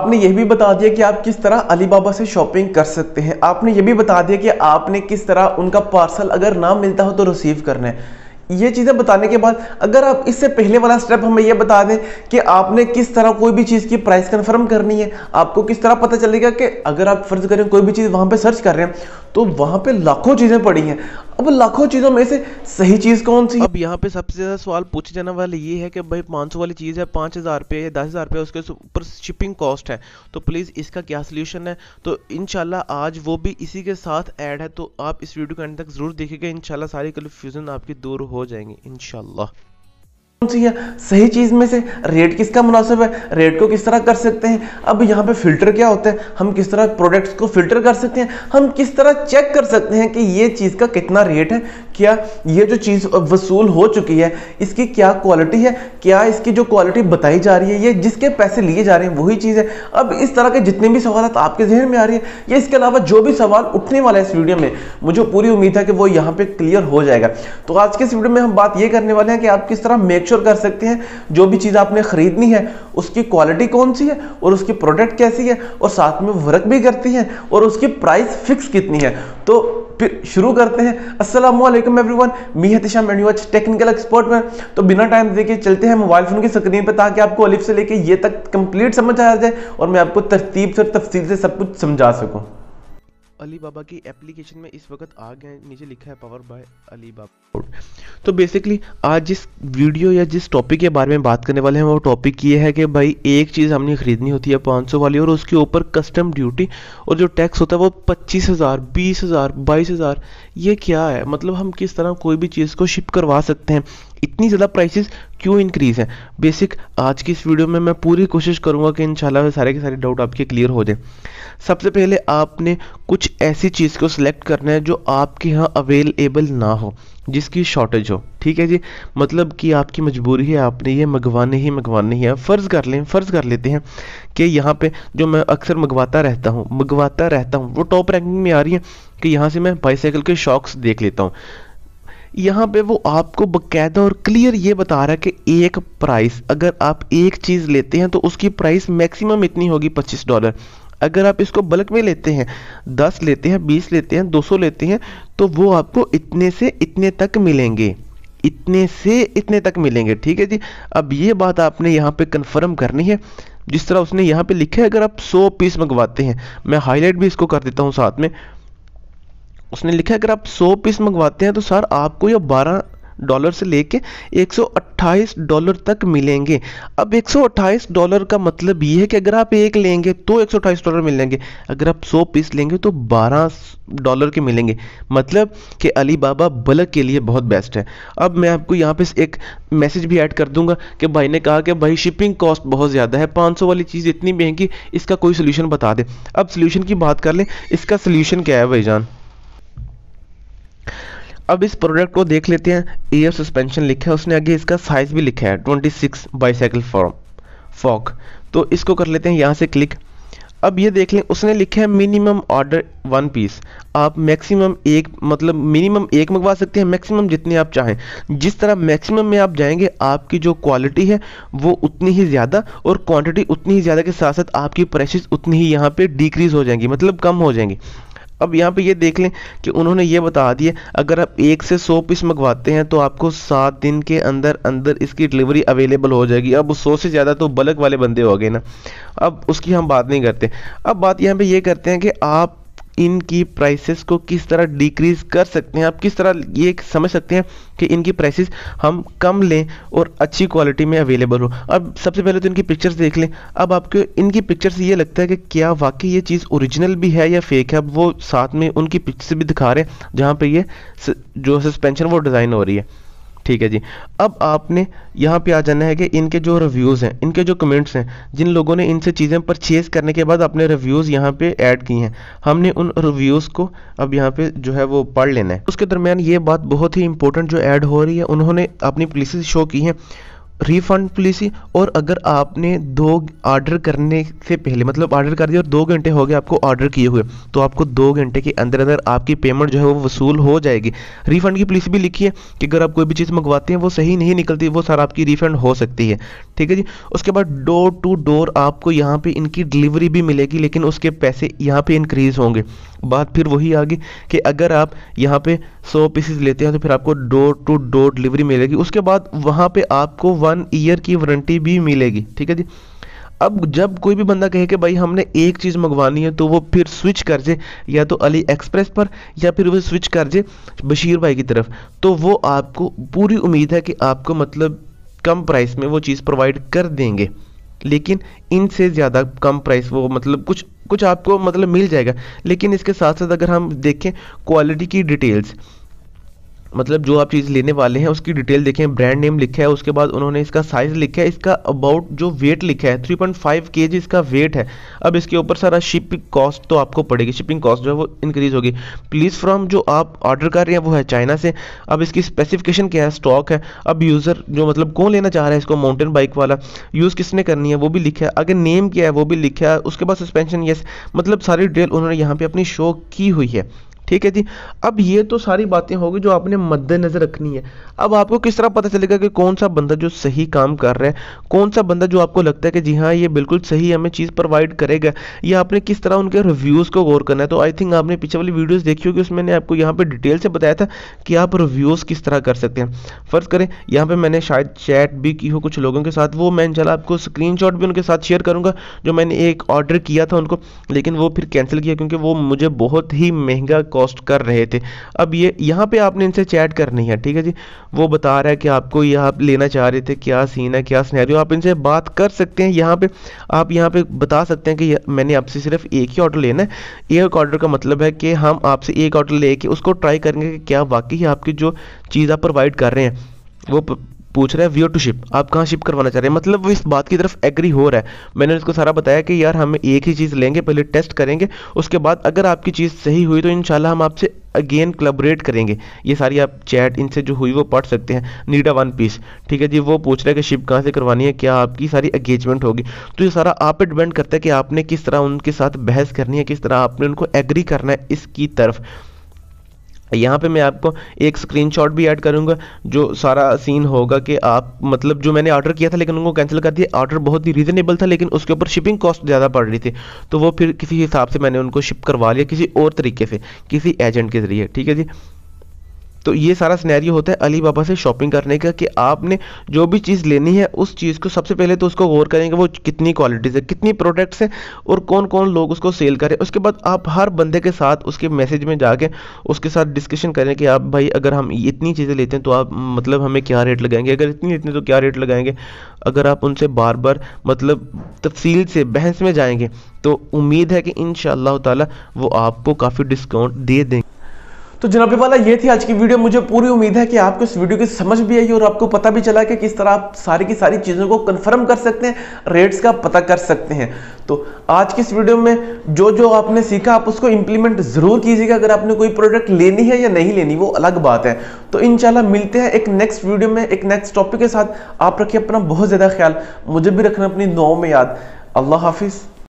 आपने यह भी बता दिया कि आप किस तरह अलीबाबा से शॉपिंग कर सकते हैं। आपने यह भी बता दिया कि आपने किस तरह उनका पार्सल अगर ना मिलता हो तो रिसीव करना है। ये चीज़ें बताने के बाद अगर आप इससे पहले वाला स्टेप हमें यह बता दें कि आपने किस तरह कोई भी चीज़ की प्राइस कंफर्म करनी है, आपको किस तरह पता चलेगा कि अगर आप फर्ज करें कोई भी चीज़ वहाँ पर सर्च कर रहे हैं तो वहाँ पर लाखों चीज़ें पड़ी हैं। अब लाखों चीज़ों में से सही चीज़ कौन सी? अब यहाँ पे सबसे ज़्यादा सवाल पूछे जाने वाला ये है कि भाई 500 वाली चीज़ है, 5000 रुपये या 10,000 रुपये उसके ऊपर शिपिंग कॉस्ट है, तो प्लीज़ इसका क्या सोल्यूशन है? तो इंशाल्लाह आज वो भी इसी के साथ ऐड है, तो आप इस वीडियो के अंत तक ज़रूर देखिएगा। इंशाल्लाह सारी कन्फ्यूज़न आपकी दूर हो जाएंगी। इंशाल्लाह कौन सी है सही चीज़ में से रेट किसका मुनासिब है, रेट को किस तरह कर सकते हैं। अब यहाँ पे फ़िल्टर क्या होता है, हम किस तरह प्रोडक्ट्स को फ़िल्टर कर सकते हैं, हम किस तरह चेक कर सकते हैं कि ये चीज़ का कितना रेट है, क्या ये जो चीज़ वसूल हो चुकी है इसकी क्या क्वालिटी है, क्या इसकी जो क्वालिटी बताई जा रही है ये जिसके पैसे लिए जा रहे हैं वही चीज़ है। अब इस तरह के जितने भी सवाल आपके जहन में आ रही है या इसके अलावा जो भी सवाल उठने वाला है इस वीडियो में, मुझे पूरी उम्मीद है कि वो यहाँ पर क्लियर हो जाएगा। तो आज के इस वीडियो में हम बात ये करने वाले हैं कि आप किस तरह श्योर कर सकते हैं जो भी चीज आपने खरीदनी है उसकी क्वालिटी कौन सी है और उसकी प्रोडक्ट कैसी है और साथ में वर्क भी करती है और उसकी प्राइस फिक्स कितनी है। तो फिर शुरू करते हैं। अस्सलामुअलैकुम एवरीवन, मैं इहतशाम रियाज टेक्निकल एक्सपर्ट में। तो बिना टाइम देके चलते हैं मोबाइल फोन की स्क्रीन पर ताकि आपको अलिफ से लेके ये तक कंप्लीट समझ आ जाए और मैं आपको तरतीब से तफसील से सब कुछ समझा सकूं। अलीबाबा की एप्लीकेशन में इस वक्त आ गए, नीचे लिखा है पावर बाय अलीबाबा। तो बेसिकली आज जिस वीडियो या जिस टॉपिक के बारे में बात करने वाले हैं वो टॉपिक ये है कि भाई एक चीज़ हमने ख़रीदनी होती है 500 वाली और उसके ऊपर कस्टम ड्यूटी और जो टैक्स होता है वो 25,000, 20,000, 22,000, ये क्या है? मतलब हम किस तरह कोई भी चीज़ को शिप करवा सकते हैं, इतनी ज़्यादा प्राइसेस क्यों इंक्रीज़ हैं। बेसिक आज की इस वीडियो में मैं पूरी कोशिश करूंगा कि इंशाल्लाह सारे के सारे डाउट आपके क्लियर हो जाए। सबसे पहले आपने कुछ ऐसी चीज़ को सिलेक्ट करना है जो आपके यहाँ अवेलेबल ना हो, जिसकी शॉर्टेज हो, ठीक है जी। मतलब कि आपकी मजबूरी है, आपने ये मंगवाने ही है। फर्ज़ कर लेते हैं कि यहाँ पे जो मैं अक्सर मंगवाता रहता हूँ वो टॉप रैंकिंग में आ रही है कि यहाँ से मैं बाईसाइकिल के शॉक्स देख लेता हूँ। यहाँ पे वो आपको बकायदा और क्लियर ये बता रहा है कि एक प्राइस, अगर आप एक चीज़ लेते हैं तो उसकी प्राइस मैक्सिमम इतनी होगी $25। अगर आप इसको बल्क में लेते हैं, 10 लेते हैं, 20 लेते हैं, 200 लेते हैं, तो वो आपको इतने से इतने तक मिलेंगे, ठीक है जी। अब ये बात आपने यहाँ पे कंफर्म करनी है जिस तरह उसने यहाँ पे लिखा है। अगर आप 100 पीस मंगवाते हैं, मैं हाईलाइट भी इसको कर देता हूँ साथ में, उसने लिखा है अगर आप 100 पीस मंगवाते हैं तो सर आपको ये $12 से लेके $128 तक मिलेंगे। अब $128 का मतलब ये है कि अगर आप एक लेंगे तो $128 मिलेंगे, अगर आप 100 पीस लेंगे तो $12 के मिलेंगे। मतलब कि अलीबाबा बल्क के लिए बहुत बेस्ट है। अब मैं आपको यहाँ पे एक मैसेज भी ऐड कर दूंगा कि भाई ने कहा कि भाई शिपिंग कॉस्ट बहुत ज़्यादा है, 500 वाली चीज़ इतनी महंगी, इसका कोई सोल्यूशन बता दे। अब सोल्यूशन की बात कर लें, इसका सोल्यूशन क्या है भाईजान। अब इस प्रोडक्ट को देख लेते हैं। एयर सस्पेंशन लिखा है उसने, आगे इसका साइज़ भी लिखा है 26 बाईसाइकिल फॉक। तो इसको कर लेते हैं यहाँ से क्लिक। अब ये देख लें, उसने लिखा है मिनिमम ऑर्डर 1 पीस। आप मिनिमम एक मंगवा सकते हैं, मैक्सिमम जितने आप चाहें। जिस तरह मैक्सिमम में आप जाएंगे आपकी जो क्वालिटी है वो उतनी ही ज़्यादा और क्वान्टिटी उतनी ही ज़्यादा के साथ साथ आपकी प्राइसेस उतनी ही यहाँ पर डिक्रीज़ हो जाएंगी, मतलब कम हो जाएंगी। अब यहाँ पे ये देख लें कि उन्होंने ये बता दिया अगर आप 1 से 100 पीस मंगवाते हैं तो आपको 7 दिन के अंदर अंदर इसकी डिलीवरी अवेलेबल हो जाएगी। अब 100 से ज़्यादा तो बल्क वाले बंदे हो गए ना, अब उसकी हम बात नहीं करते। अब बात यहाँ पे ये करते हैं कि आप इनकी प्राइसेस को किस तरह डिक्रीज़ कर सकते हैं, आप किस तरह ये समझ सकते हैं कि इनकी प्राइसेस हम कम लें और अच्छी क्वालिटी में अवेलेबल हो। अब सबसे पहले तो इनकी पिक्चर्स देख लें। अब आपको इनकी पिक्चर्स ये लगता है कि क्या वाकई ये चीज़ ओरिजिनल भी है या फेक है। अब वो साथ में उनकी पिक्चर्स भी दिखा रहे हैं जहाँ पर ये जो सस्पेंशन वो डिज़ाइन हो रही है, ठीक है जी। अब आपने यहाँ पे आ जाना है कि इनके जो रिव्यूज़ हैं, इनके जो कमेंट्स हैं, जिन लोगों ने इनसे चीज़ें परचेज़ करने के बाद अपने रिव्यूज़ यहाँ पे ऐड किए हैं, हमने उन रिव्यूज़ को अब यहाँ पे जो है वो पढ़ लेना है। उसके दरमियान ये बात बहुत ही इंपॉर्टेंट जो ऐड हो रही है, उन्होंने अपनी प्लेसेस शो की हैं रिफंड पॉलिसी। और अगर आपने दो ऑर्डर करने से पहले मतलब ऑर्डर कर दिया और 2 घंटे हो गए आपको ऑर्डर किए हुए, तो आपको 2 घंटे के अंदर अंदर आपकी पेमेंट जो है वो वसूल हो जाएगी। रिफंड की पॉलिसी भी लिखी है कि अगर आप कोई भी चीज़ मंगवाते हैं वो सही नहीं निकलती वो सर आपकी रिफंड हो सकती है, ठीक है जी। उसके बाद डोर टू डोर आपको यहाँ पर इनकी डिलीवरी भी मिलेगी लेकिन उसके पैसे यहाँ पर इंक्रीज़ होंगे। बात फिर वही आ गई कि अगर आप यहाँ पे 100 पीसेस लेते हैं तो फिर आपको डोर टू डोर डिलीवरी मिलेगी। उसके बाद वहाँ पे आपको 1 ईयर की वारंटी भी मिलेगी, ठीक है जी। अब जब कोई भी बंदा कहे कि भाई हमने एक चीज़ मंगवानी है तो वो फिर स्विच कर जे या तो अली एक्सप्रेस पर या फिर वो स्विच कर जे बशीर भाई की तरफ, तो वो आपको पूरी उम्मीद है कि आपको मतलब कम प्राइस में वो चीज़ प्रोवाइड कर देंगे, लेकिन इनसे ज़्यादा कम प्राइस वो मतलब कुछ आपको मतलब मिल जाएगा। लेकिन इसके साथ साथ अगर हम देखें क्वालिटी की डिटेल्स, मतलब जो आप चीज़ लेने वाले हैं उसकी डिटेल देखें, ब्रांड नेम लिखा है, उसके बाद उन्होंने इसका साइज़ लिखा है, इसका अबाउट जो वेट लिखा है 3.5 kg इसका वेट है। अब इसके ऊपर सारा शिपिंग कॉस्ट तो आपको पड़ेगी, शिपिंग कॉस्ट जो है वो इंक्रीज़ होगी। प्लीज़ फ्रॉम जो आप ऑर्डर कर रहे हैं वो है चाइना से। अब इसकी स्पेसिफिकेशन क्या है, स्टॉक है। अब यूज़र जो मतलब कौन लेना चाह रहा है इसको, माउंटेन बाइक वाला, यूज़ किसने करनी है वो भी लिखा है, आगे नेम क्या है वो भी लिखा है, उसके बाद सस्पेंशन येस, मतलब सारी डिटेल उन्होंने यहाँ पर अपनी शो की हुई है, ठीक है जी। अब ये तो सारी बातें होगी जो आपने मद्देनजर रखनी है। अब आपको किस तरह पता चलेगा कि कौन सा बंदा जो सही काम कर रहा है, कौन सा बंदा जो आपको लगता है कि जी हाँ ये बिल्कुल सही हमें चीज़ प्रोवाइड करेगा, या आपने किस तरह उनके रिव्यूज़ को गौर करना है। तो आई थिंक आपने पीछे वाली वीडियोस देखी होगी, उसमें मैंने आपको यहाँ पर डिटेल से बताया था कि आप रिव्यूज़ किस तरह कर सकते हैं। फ़र्ज़ करें यहाँ पर मैंने शायद चैट भी की हो कुछ लोगों के साथ, वो मैं इंशाल्लाह आपको स्क्रीनशॉट भी उनके साथ शेयर करूँगा जो मैंने एक ऑर्डर किया था उनको, लेकिन वो फिर कैंसिल किया क्योंकि वो मुझे बहुत ही महंगा कॉस्ट कर रहे थे। अब ये यहाँ पे आपने इनसे चैट करनी है, ठीक है जी। वो बता रहा है कि आपको ये आप लेना चाह रहे थे, क्या सीन है क्या सिनेरियो, आप इनसे बात कर सकते हैं। यहाँ पे आप यहाँ पे बता सकते हैं कि मैंने आपसे सिर्फ एक ही ऑर्डर लेना है। एक ऑर्डर का मतलब है कि हम आपसे एक ऑर्डर लेके उसको ट्राई करेंगे कि क्या वाकई आपकी जो चीज़ आप प्रोवाइड कर रहे हैं, वो पूछ रहा है व्यर टू शिप, आप कहाँ शिप करवाना चाह रहे हैं, मतलब वो इस बात की तरफ एग्री हो रहा है। मैंने उसको सारा बताया कि यार हम एक ही चीज़ लेंगे, पहले टेस्ट करेंगे, उसके बाद अगर आपकी चीज़ सही हुई तो इंशाल्लाह हम आपसे अगेन कोलैबोरेट करेंगे। ये सारी आप चैट इनसे जो हुई वो पढ़ सकते हैं। नीड अ 1 पीस, ठीक है जी। वो पूछ रहा है कि शिप कहाँ से करवानी है, क्या आपकी सारी एंगेजमेंट होगी। तो ये सारा आप पे डिपेंड करता है कि आपने किस तरह उनके साथ बहस करनी है, किस तरह आपने उनको एग्री करना है इसकी तरफ। यहाँ पे मैं आपको एक स्क्रीनशॉट भी ऐड करूँगा जो सारा सीन होगा कि आप मतलब जो मैंने ऑर्डर किया था लेकिन उनको कैंसिल कर दिया। ऑर्डर बहुत ही रीज़नेबल था लेकिन उसके ऊपर शिपिंग कॉस्ट ज़्यादा पड़ रही थी, तो वो फिर किसी हिसाब से मैंने उनको शिप करवा लिया किसी और तरीके से, किसी एजेंट के ज़रिए, ठीक है जी। तो ये सारा सिनेरियो होता है अलीबाबा से शॉपिंग करने का कि आपने जो भी चीज़ लेनी है उस चीज़ को सबसे पहले तो उसको गौर करेंगे वो कितनी क्वालिटीज़ है, कितनी प्रोडक्ट्स हैं और कौन कौन लोग उसको सेल करें। उसके बाद आप हर बंदे के साथ उसके मैसेज में जाके उसके साथ डिस्कशन करें कि आप भाई अगर हम इतनी चीज़ें लेते हैं तो आप मतलब हमें क्या रेट लगाएंगे, अगर इतनी लेते हैं तो क्या रेट लगाएंगे। अगर आप उनसे बार बार मतलब तफसील से बहस में जाएंगे तो उम्मीद है कि इंशाअल्लाह ताला वो आपको काफ़ी डिस्काउंट दे देंगे। तो जनाब वाला ये थी आज की वीडियो। मुझे पूरी उम्मीद है कि आपको इस वीडियो की समझ भी आई और आपको पता भी चला कि किस तरह आप सारी की सारी चीज़ों को कंफर्म कर सकते हैं, रेट्स का पता कर सकते हैं। तो आज की इस वीडियो में जो जो आपने सीखा आप उसको इम्प्लीमेंट ज़रूर कीजिएगा। अगर आपने कोई प्रोडक्ट लेनी है या नहीं लेनी वो अलग बात है। तो इंशाल्लाह मिलते हैं एक नेक्स्ट वीडियो में एक नेक्स्ट टॉपिक के साथ। आप रखिए अपना बहुत ज़्यादा ख्याल, मुझे भी रखना अपनी दुआओं में याद। अल्लाह हाफिज़।